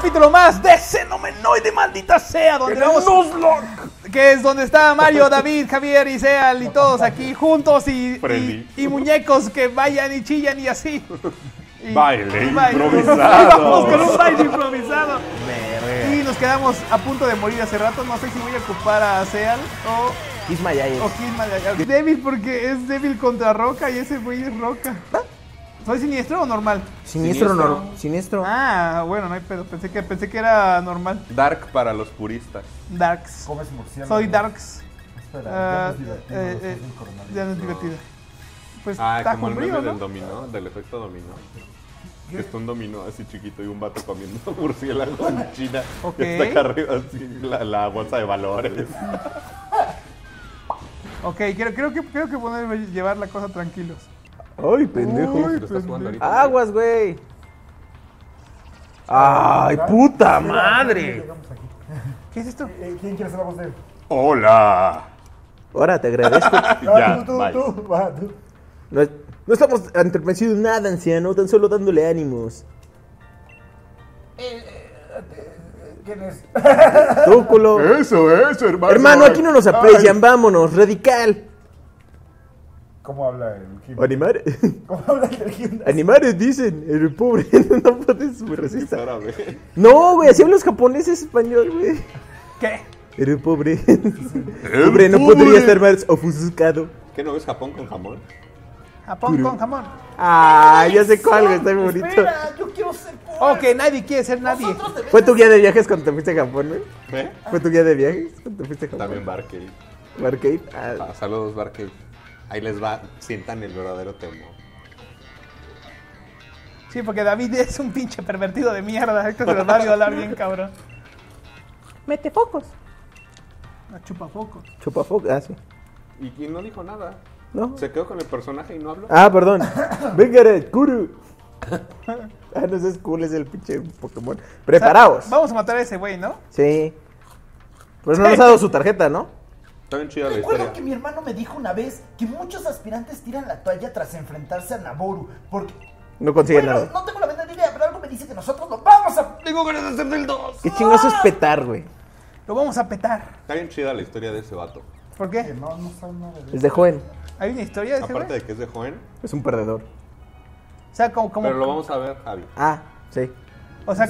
capítulo más de Xenomenoide, maldita sea, donde vamos... Nuzlocke, que es donde está Mario, David, Javier y Seal y todos aquí juntos y muñecos que vayan y chillan y así. Y baile improvisado. Y vamos con un baile improvisado. Y nos quedamos a punto de morir hace rato. No sé si voy a ocupar a Seal o... Kismayay. O Kismayay. Débil porque es débil contra Roca y ese güey es Roca. ¿Soy siniestro o normal? Siniestro, siniestro. Ah, bueno, no hay pedo. Pensé que era normal. Dark para los puristas. Darks. Comes murciélago. Soy Darks. Espera, ya no es divertido. Pues está como el meme del dominó, del efecto dominó. ¿Qué? Que está un dominó así chiquito y un vato comiendo murciélago en China. Okay. Que está acá arriba así, la bolsa de valores. Ok, creo que ponerme llevar la cosa tranquilos. ¡Ay, pendejo! Uy, ¿lo estás jugando ahorita? ¡Aguas, güey! ¡Ay, puta madre! ¿Qué es esto? ¿Quién quiere hacer la voz de él? ¡Hola! Ahora te agradezco. Ya, tú. No estamos entorpecidos nada, anciano, tan solo dándole ánimos. ¿Quién es? Tú, culo. Eso, hermano. Hermano, aquí no nos aprecian, vámonos, radical. ¿Cómo habla el Kim? Animar. ¿Cómo habla el Kim? Animares, dicen. El pobre no puede subresistir. No, güey, así hablan los japoneses español, güey. ¿Qué? El pobre. El pobre no podría estar más ofuscado. ¿Qué no ves Japón con jamón? Japón con jamón. Ah, ya sé cuál, güey, está muy bonito. Espera, yo quiero ser pobre. Ok, nadie quiere ser nadie. ¿Fue tu guía de viajes cuando te fuiste a Japón, güey? ¿Eh? ¿Fue tu guía de viajes cuando te fuiste a Japón? También Barcade. ¿Barcade? Ah, saludos, Barcade. Ahí les va, sientan el verdadero temor. Sí, porque David es un pinche pervertido de mierda. Esto se los va a violar bien, cabrón. Mete focos. Chupafocos. Chupafocos, ah, sí. Y no dijo nada. ¿No? Se quedó con el personaje y no habló. Ah, perdón. Venga, Kuru. Ah, no es cool, es el pinche Pokémon. Preparaos. O sea, vamos a matar a ese güey, ¿no? Sí. Pues no nos ha dado su tarjeta, ¿no? Recuerdo que mi hermano me dijo una vez que muchos aspirantes tiran la toalla tras enfrentarse a Naboru porque no consiguen nada. No tengo la menor idea, pero algo me dice que nosotros lo vamos a... Tengo ganas de hacer del 2. Qué chingazo es petar, güey. Lo vamos a petar. Está bien chida la historia de ese vato. ¿Por qué? Porque no sabe nada de eso. Es de Juén. ¿Hay una historia de ese aparte de que es de Juén? Es un perdedor. O sea, como pero lo vamos a ver, Javi. Ah, sí. O sea,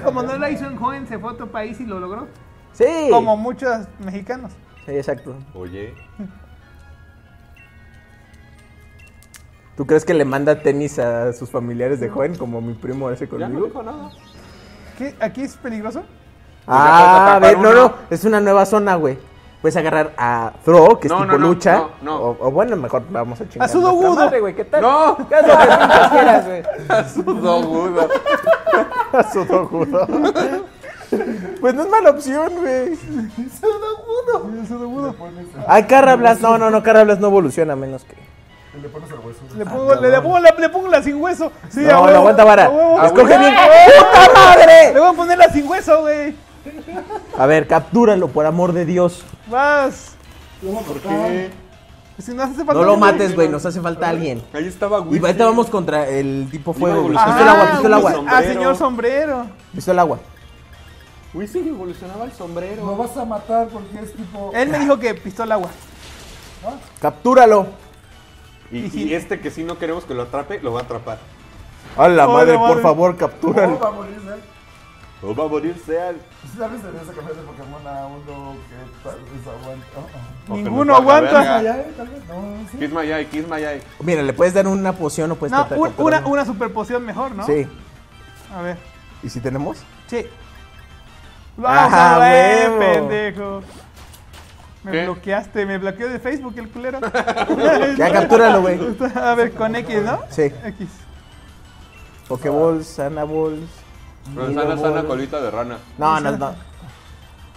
como no la hizo en Juén, se fue a otro país y lo logró. Sí. Como muchos mexicanos. Sí, exacto. Oye. ¿Tú crees que le manda tenis a sus familiares de Juén, como mi primo ese conmigo? Ya no dijo nada. ¿Qué? ¿Aquí es peligroso? Ah, a ver, no, es una nueva zona, güey. Puedes agarrar a Throw, que es tipo lucha. No. O bueno, mejor vamos a chingar. A Sudowoodo, güey, ¿qué tal? No, ¿qué es lo que pintas quieras, güey? A Sudowoodo. A Sudowoodo. Pues no es mala opción, güey. Sudowoodo. Ay, Carrablas. No, Carrablas no evoluciona, menos que... Le pones el hueso. Le pongo la sin hueso. Sí, no, lo aguanta vara. Escoge bien. ¡Puta madre! Le voy a poner la sin hueso, güey. A ver, captúralo, por amor de Dios. Vas. ¿Por qué? Si no, hace falta no lo mates, güey, nos hace falta alguien. Ahí estaba, güey. Y ahorita vamos contra el tipo fuego. Pisto el agua. Ah, señor sombrero. Pisto el agua. Uy, sí, evolucionaba el sombrero. Lo vas a matar porque es tipo... Él me dijo que pistola agua. ¿Ah? ¡Captúralo! Y este que si no queremos que lo atrape, lo va a atrapar. ¡A la madre, por favor, captúralo! ¡No va a morir, Seal! ¡No va a morir, Seal! ¿Sabes de ese café de Pokémon a uno que tal vez aguanta? ¡Ninguno aguanta! Kismayay. Mira, le puedes dar una poción o puedes... No, una super poción mejor, ¿no? Sí. A ver. ¿Y si tenemos? Sí. Vamos a ver, pendejo. Me bloqueaste, me bloqueó de Facebook el culero. Ya, captúralo, güey. A ver, con X, ¿no? Sí. X. Pokéballs, Sanaballs. Pero sana colita de rana. No.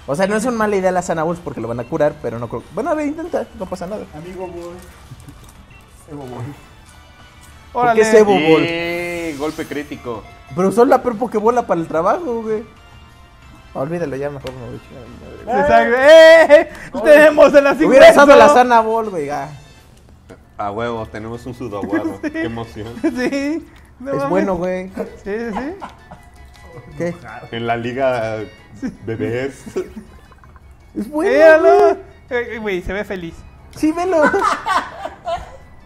O sea, no es una mala idea las Sanaballs porque lo van a curar, pero no creo. Bueno, a ver, intenta, no pasa nada. Amigo Ball. Evo Ball. ¿Por qué es Evo Ball? Sí, golpe crítico. Pero usó la peor Pokébola para el trabajo, güey. Olvídalo ya, mejor no, güey. Exacto. Tenemos en la 50. Hubiera usado la sana bol, güey. A huevo, tenemos un Sudowoodo. Sí. Qué emoción. Sí. No, es bueno, güey. Sí. ¿Qué? En la liga bebés. Es bueno. Güey, se ve feliz. Sí, velo.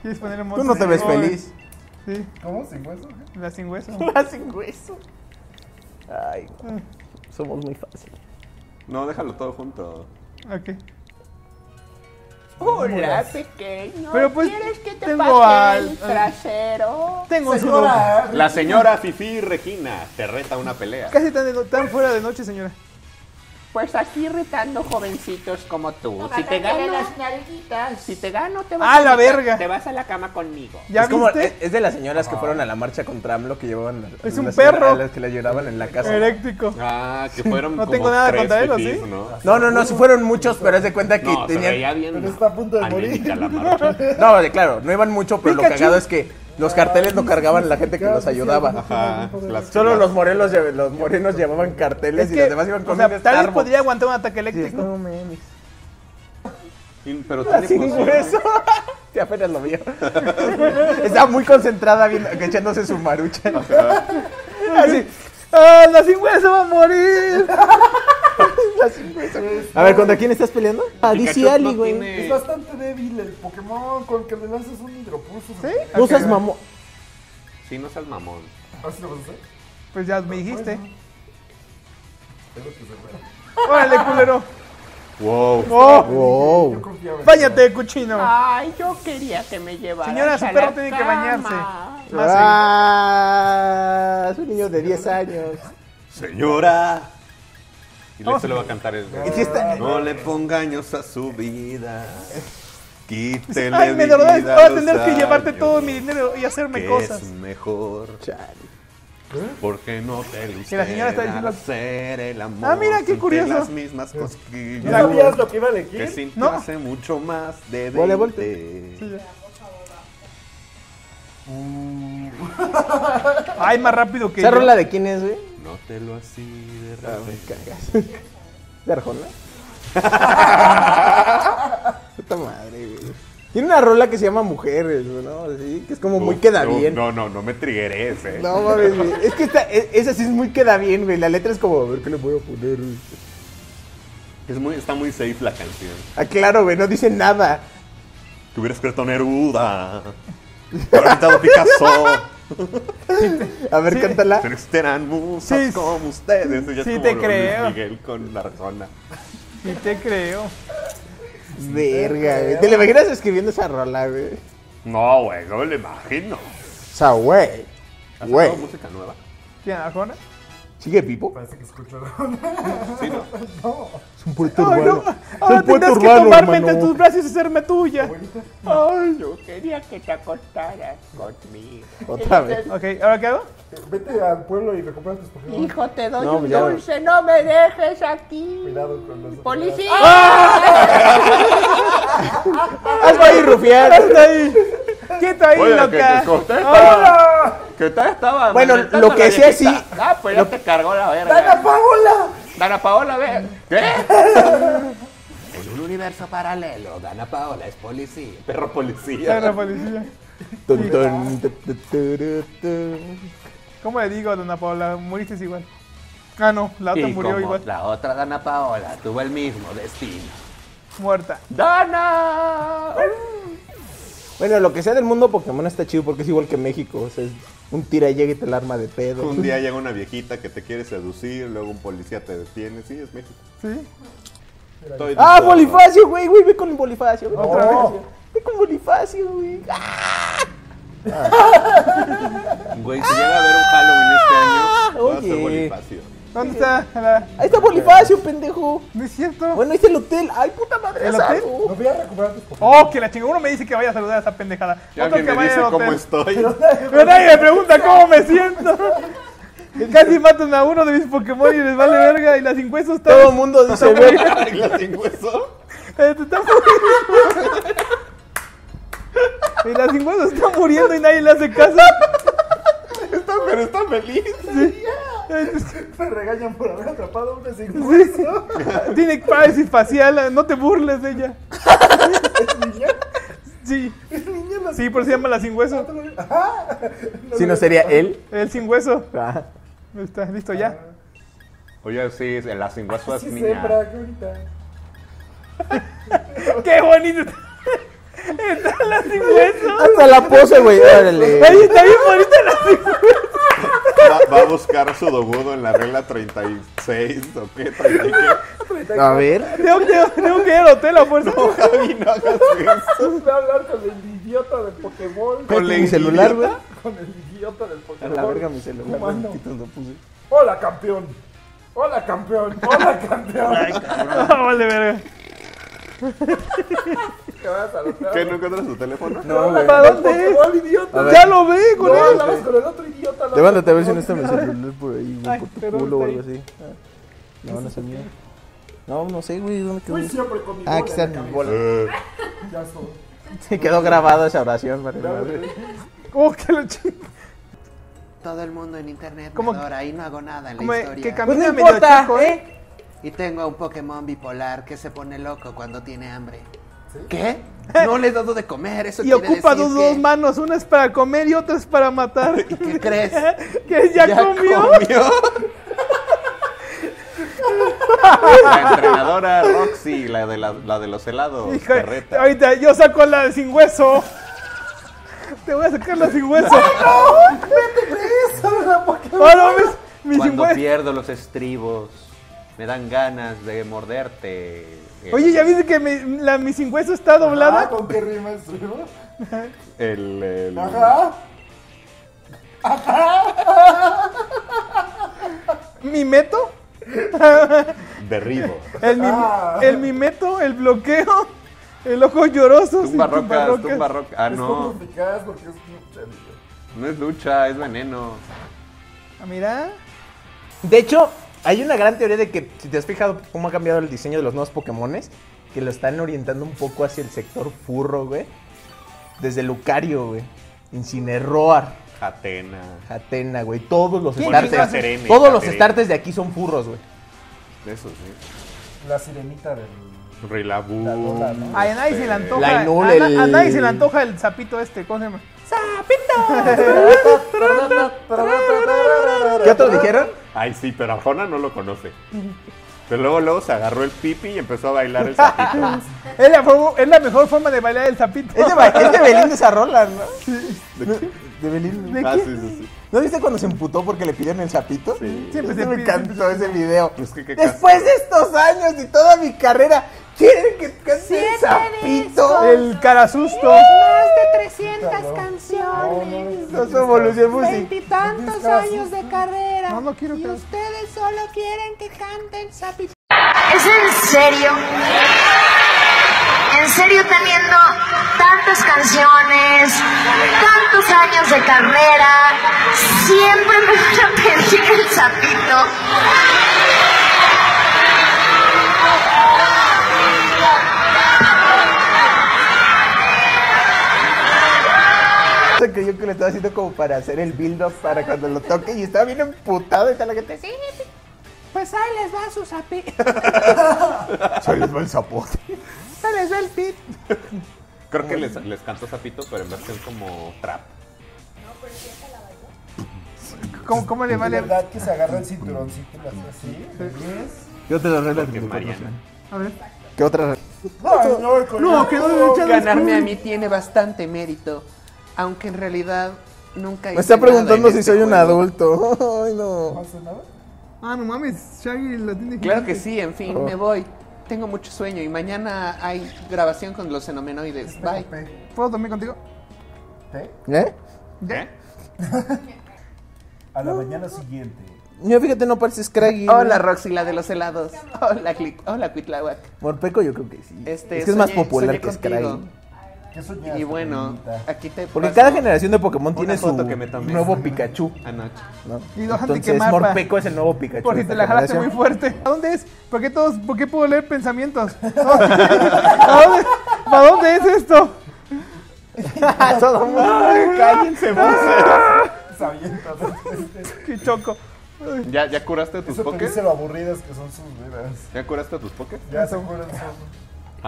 ¿Quieres poner un montón? Tú no te ves feliz. Sí. ¿Cómo? ¿Sin hueso? Lasinhueso. Lasinhueso. Ay, güey. Somos muy fáciles. No, déjalo todo junto. Ok. Hola, pequeño. Pero pues, ¿quieres que te pase el trasero? Tengo señora. La señora Fifi Regina te reta una pelea. Casi tan fuera de noche, señora. Pues aquí retando jovencitos como tú. No, si te gano las nalguitas. Si te gano, te vas a la verga. Te vas a la cama conmigo. ¿Ya es, como, es de las señoras que fueron a la marcha contra AMLO que llevaban a, es un perro. A las que la lloraban en la casa. Eléctrico. Ah, que fueron no como tengo nada contra él, ¿sí? ¿No? No, sí fueron muchos, pero haz de cuenta que tenían. Pero está a punto de morir. No, claro, no iban mucho, pero Pikachu. Lo cagado es que los carteles no cargaban la gente que los ayudaba. Ajá. Solo los morenos llevaban carteles es que, y los demás iban con un tal vez podría aguantar un ataque eléctrico. No mames. Pero eso. Sí, apenas lo vio. Estaba muy concentrada viendo, echándose su marucha. Así. ¡Ah, la sin hueso va a morir! A ver, ¿contra quién estás peleando? A DC Ali, güey. Es bastante débil el Pokémon con que le lanzas un hidropulso. ¿Sí? No seas mamón. Sí, no seas mamón. ¿Así lo vas a hacer? Pues ya me dijiste. ¡Órale, culero! ¡Wow! ¡Wow! ¡Báñate, cuchino! ¡Ay, yo quería que me llevara! Señora, su perro tiene que bañarse. ¡Ah! Es un niño de 10 años. ¡Señora! Y esto le va a cantar el... No le ponga años a su vida. Quítele vida. Ay, me lo das. Voy a tener que llevarte todo mi dinero y hacerme cosas. Es mejor. Chale. Porque no te luce. Y la señora está diciendo hacer el amor. Ah, mira qué curioso. Las mismas cosquillas. ¿Sabías lo que iba a elegir? Que sin no hace mucho más de 20. Volte. Sí. Ay, más rápido que. ¿Esa rola de quién es, güey? No te lo así de rápido. ¿De Arjona? Puta madre, güey. Tiene una rola que se llama Mujeres, ¿no? ¿Sí? Que es como muy queda bien. No me trigueres, No, mames, güey. Es que esa sí es muy queda bien, güey. La letra es como, a ver qué le voy a poner, güey. Está muy safe la canción. Ah, claro, güey, no dice nada. Que hubieras creído Neruda. Hubiera pintado Picasso. A ver, sí, cántala. Pero existen musas como ustedes. Sí, es como te creo. Miguel con Arjona. Sí, te creo. Verga, güey. ¿Te lo imaginas escribiendo esa rola, güey? No, güey, no me lo imagino. O sea, güey. ¿Has sacado música nueva? ¿Quién, Arjona? ¿Sigue vivo? Parece que escucho Arjona. Sí, no. Es un puerto urbano. Ahora tendrás que tomarme entre tus brazos y hacerme tuya. Ay, yo quería que te acostaras conmigo. Otra vez. Ok, ¿ahora qué hago? Vete al pueblo y recompras tus Pokémon. Hijo, te doy un dulce, no me dejes aquí. Cuidado con los... ¡Policía! ¡Hazme ahí, rufián! ¡Hazme ahí! ¡Quieto ahí, loca! ¿Qué tal estaba? Bueno, lo que sea, sí. Ah, pues ya te cargó la verga. ¡Danna Paola! ¡Danna Paola, ve! ¿Qué? En un universo paralelo, Danna Paola es policía. Perro policía. Perro policía. ¿Cómo le digo a Danna Paola? Moriste igual. Ah, no, la otra murió igual. La otra Danna Paola tuvo el mismo destino. Muerta. ¡Danna! Bueno, lo que sea del mundo Pokémon está chido porque es igual que México. O sea, un tira y llega y te la arma de pedo. Un día llega una viejita que te quiere seducir, luego un policía te detiene. Sí, es México. Sí. ¡Ah, Bolifacio, güey! ¡Ve con el Bolifacio! ¡Ve con Bolifacio, güey! ¡Ah! Güey, si llega a haber un Halloween este año, va a ser Bolifacio. ¿Dónde está? Ahí está Bolifacio, pendejo. No es cierto. Bueno, ahí está el hotel. Ay, puta madre. ¿El hotel? No voy a recuperar tus Pokémon. Oh, que la chingada. Uno me dice que vaya a saludar a esa pendejada. Ya otro que vaya al hotel. ¿Cómo estoy? Pero nadie me pregunta cómo me siento. Casi matan a uno de mis Pokémon y les vale verga. Y la sin hueso está. Todo el mundo dice, güey. ¿Y la sin hueso? Y la sin hueso está muriendo y nadie le hace caso. Pero está feliz. Sí. Me regañan por haber atrapado a una sin hueso. Tiene parálisis facial, no te burles de ella. ¿Es niña? Sí. ¿Es niña la sin hueso? Sí, por eso se llama la sin hueso. Si no sería él. El sin hueso. ¿Estás listo ya? Oye, sí, el lasinhueso es niña. ¡Qué bonito! ¡Está el lasinhueso! ¡Hasta la pose, güey! ¡Órale! ¡Ahí está bien bonito el lasinhueso! Va a buscar Sudowoodo en la regla 36 o qué, 34. A ver. Tengo que ir al hotel a fuerza. No, Javi, no hagas eso. Voy a hablar con el idiota del Pokémon. ¿Con el celular, güey? Con el idiota del Pokémon. A la verga mi celular. No puse. Hola, campeón. Hola, campeón. Hola, campeón. Ay, cabrón. No, vale, verga. ¿Qué? ¿No encuentras tu teléfono? No, güey. ¿Para dónde es? Idiota. Ya lo ve, con él. Hablabas con el otro idiota. Levántate a ver si no está mi celular por ahí, güey, por tu culo o algo así. No, no sé, mía. No, no sé, güey, ¿dónde quedó? Fui siempre con mi bola. Ah, aquí está mi bola. Ya estoy. Se quedó grabada esa oración, madre. Oh, que lo chingo. Todo el mundo en internet me adora y no hago nada en la historia. Que camina medio chico, ¿eh? Y tengo a un Pokémon bipolar que se pone loco cuando tiene hambre. ¿Sí? ¿Qué? No le he dado de comer, eso quiere decir. Y ocupa dos manos, una es para comer y otra es para matar. ¿Y qué crees? ¿Que ya comió? La entrenadora Roxy, la de los helados. Hija, ahorita yo saco la sin hueso. Te voy a sacar la sin hueso. ¡Ay, no! ¡Vete preso! La Pokémon. Cuando pierdo los estribos, me dan ganas de morderte. Oye, ¿ya viste que mi sin hueso está doblada? Ajá, ¿con qué rima es eso? Ajá. Ajá. ¿Mi meto? Derribo. El mimeto, el bloqueo, el ojo lloroso. Tumbarrocas. Ah, no. No es lucha, es veneno. Ah, mira. De hecho, hay una gran teoría de que, si te has fijado cómo ha cambiado el diseño de los nuevos Pokémones, que lo están orientando un poco hacia el sector furro, güey. Desde Lucario, güey. Incinerroar. Jatena, güey. Todos los starters. Todos los starters de aquí son furros, güey. De esos, sí. La sirenita del... Rilabú. ¿No? A nadie se le antoja. A nadie se le antoja el sapito este, ¿cómo se llama? ¡Sapito! ¿Qué otros dijeron? Ay, sí, pero Arjona no lo conoce. Pero luego se agarró el pipi y empezó a bailar el sapito. Es la mejor forma de bailar el sapito. Es de Belín de esa rola, ¿no? Sí. ¿De Belín? ¿De quién? ¿No viste cuando se emputó porque le pidieron el sapito? Sí. Siempre se me encantó ese video. Después de estos años y toda mi carrera, ¿quieren que cante el sapito? El carasusto. Más de 300 canciones. No somos Lucian Music. Veintitantos años de carrera. No, no quiero que... Y ustedes solo quieren que cante el sapito. ¿Es en serio? ¿En serio teniendo tantas canciones, tantos años de carrera, siempre me van a pedir el sapito? Se creyó que lo estaba haciendo como para hacer el build-up para cuando lo toque y estaba bien emputado y tal la gente. Sí, pues ahí les va su sapito. Ahí les va el zapote. Ahí les va el pit. Creo que les canto sapito, pero en versión como trap. No, pero si esta la bailó. ¿Cómo le vale? La verdad que se agarra el cinturoncito y hace así. ¿Qué otra regla que Mariana? A ver. ¿Qué otra regla? No, que no. Ganarme a mí tiene bastante mérito, aunque en realidad nunca hice nada. Me está preguntando si soy un adulto. Ay, no. ¿No hace nada? Ah, no mames, Shaggy la tiene que... Claro que sí, en fin, me voy. Tengo mucho sueño y mañana hay grabación con los Xenomenoides. Bye. ¿Puedo dormir contigo? ¿Eh? A la mañana siguiente. Yo fíjate, no parece Scraggy. Hola, Roxy, la de los helados. Hola, Cuitlahuac. Morpeco yo creo que sí. Es que es más popular que Scraggy. Y bueno, aquí te... Porque cada generación de Pokémon tiene su nuevo Pikachu. Anoche. Entonces Morpeco es el nuevo Pikachu. Porque te la jalaste muy fuerte. ¿A dónde es? ¿Por qué puedo leer pensamientos? ¿Para dónde es esto? Todo mundo. Cállense, qué choco. ¿Ya curaste tus Pokés? Eso dice lo aburridas que son sus vidas. ¿Ya curaste tus Pokés? Ya se curan sus...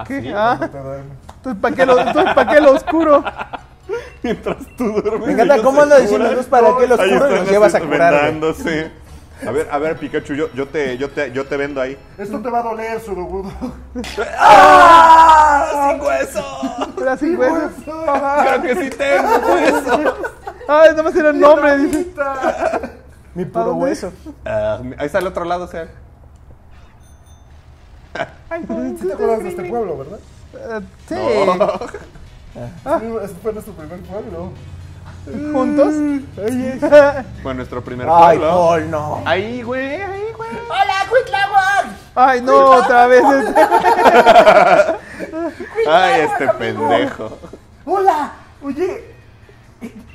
¿Qué? Entonces, ¿para qué lo oscuro? Mientras tú duermes. Me encanta cómo andas diciendo, ¿para qué lo oscuro? Y lo llevas a curar. A ver, Pikachu, yo te vendo ahí. Esto te va a doler, Sudowoodo. ¡Ah! ¡Sin hueso! Era sin hueso. Creo que sí tengo hueso. Ay, nomás era el nombre, dice. Mi puro hueso. Ahí está el otro lado, o sea. Ay, ¿sí te acuerdas de este pueblo, verdad? Sí. No. Este fue nuestro primer pueblo. ¿Juntos? Oye. Fue nuestro primer pueblo. ¡Ay, no! ¡Ahí, güey! ¡Ahí, güey! ¡Hola, Cuitlahuac! ¡Ay, no! ¿Cuitlahuac? ¡Otra vez! ¡Ay, este pendejo! ¡Hola! Oye,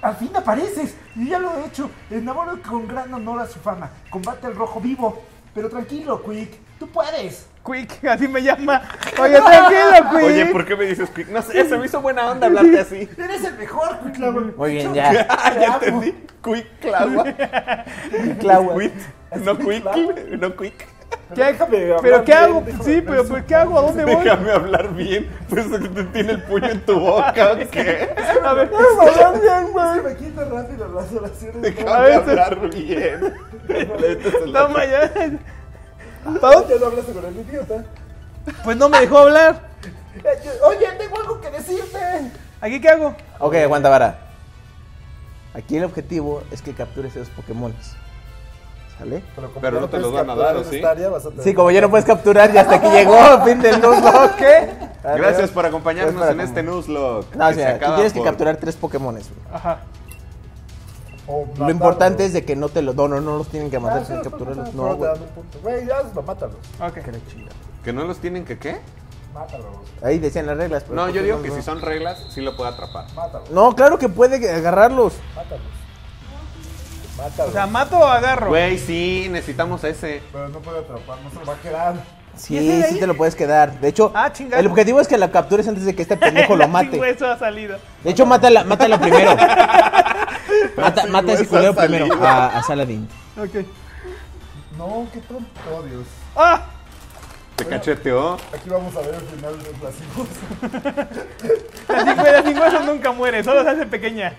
al fin apareces. Yo ya lo he hecho. Enamoro con gran honor a su fama. Combate al rojo vivo. Pero tranquilo, Quick. ¡Tú puedes! Quick, así me llama. Oye, tranquilo, Quick. Oye, ¿por qué me dices Quick? No sé, se me hizo buena onda hablarte así. Eres el mejor, Quick. Muy bien, ya. Ya entendí. Cuitlahuac. Cuitlahuac. No Quick, no Quick. ¿Pero qué hago? Sí, pero ¿qué hago? ¿A dónde voy? Déjame hablar bien. Pues te tiene el puño en tu boca, ¿qué? A ver, hablar bien, güey. Me quita rápido las oraciones. Déjame hablar bien. Toma ya. ¿Pau? ¿Ya no hablaste con el idiota? Pues no me dejó hablar. Oye, tengo algo que decirte. ¿Aquí qué hago? Ok, aguanta vara. Aquí el objetivo es que captures esos Pokémon. ¿Sale? Pero no te los van a dar, ¿o sí? Sí, como ya no puedes capturar y hasta aquí llegó fin del Nuzlocke. ¿Qué? Gracias por acompañarnos en este Nuzlocke. No, o sea, tú tienes que capturar 3 Pokémon. Ajá. Lo importante es de que no te los... No los tienen que matar, tienen que capturarlos. No, güey, ya los mátalos. Ok. ¿Que no los tienen que qué? Mátalos. Ahí decían las reglas. Pero no, yo digo que si son reglas, sí lo puede atrapar. Mátalos. No, claro que puede agarrarlos. Mátalos. Mátalos. O sea, ¿mato o agarro? Güey, sí, necesitamos ese. Pero no puede atrapar, no se lo va a quedar. Sí, sí te lo puedes quedar. De hecho, el objetivo es que la captures antes de que este pendejo lo mate. Eso ha salido. De hecho, mátala primero. Mata ese culero primero a Saladín. Ok. No, qué tonto, Dios. ¡Ah! Te cacheteó. Aquí vamos a ver el final de Lasinhueso. Lasinhueso nunca muere, solo se hace pequeña.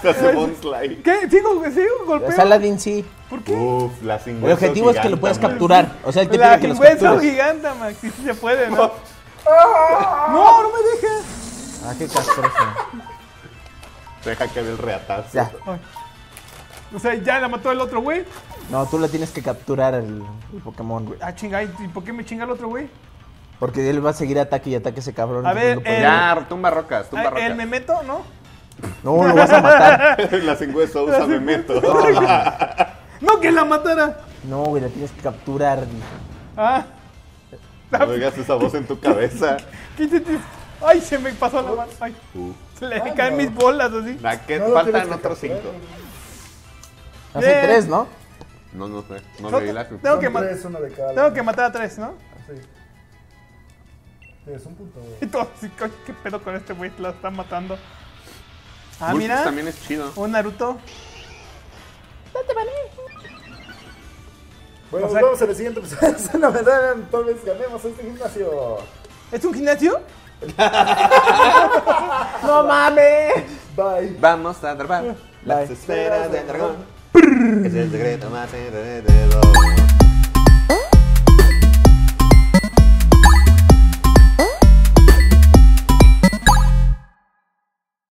Se hace bonslide. ¿Qué? ¿Sigo golpeando? Saladín sí. ¿Por qué? Uf, Lasinhueso. El objetivo es que lo puedas capturar. O sea, el típico que los capturas. Lasinhueso giganta, Max. Sí, se puede, ¿no? No, no me dejes. Ah, qué castroso. Deja que ve el reatazo. Ya. O sea, ya la mató el otro güey. No, tú la tienes que capturar el Pokémon, güey. Ah, chinga, ¿y por qué me chinga el otro güey? Porque él va a seguir ataque y ataque ese cabrón. A ver, ya, tumba rocas, tumba rocas. ¿El me meto, no? No, lo vas a matar. Lasinhueso usa me meto. No, que la matara. No, güey, la tienes que capturar. Güey. Ah. No oigas esa voz en tu cabeza. ¿Qué? Ay, se me pasó la mano. Ay. Le caen mis bolas así. ¿A qué faltan otros 5? Hace 3, ¿no? No, no sé. No le di la cruz. Tengo que matar a 3, ¿no? Sí. Es un punto. Y todo así, ¿qué pedo con este güey? La están matando. Ah, mira. También es chido. Un Naruto. No te vale. Bueno, nos vemos en el siguiente episodio. No me dan, entonces ganemos este gimnasio. ¿Es un gimnasio? ¡No mames! Bye. Vamos a atrapar las esferas del dragón. Es el secreto más enredador.